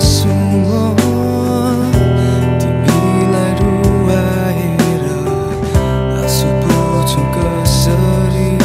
semua tim hilai dua era, asuh pucuk keseri.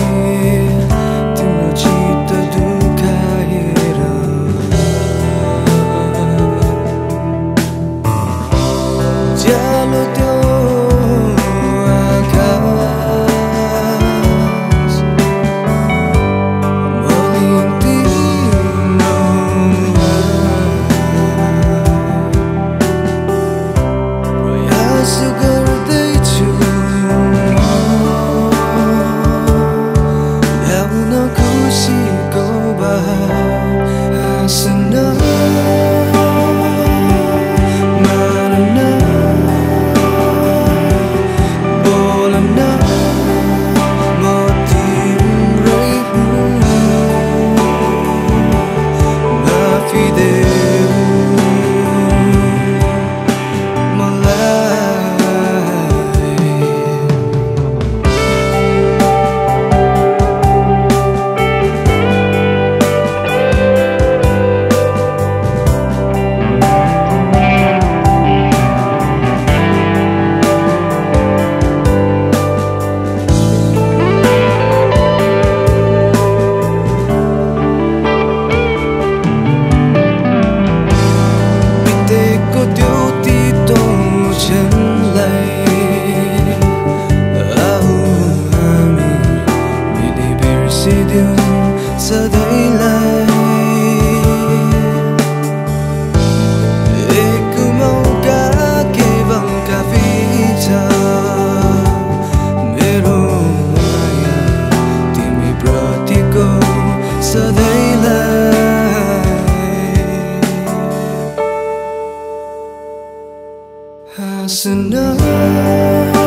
Senang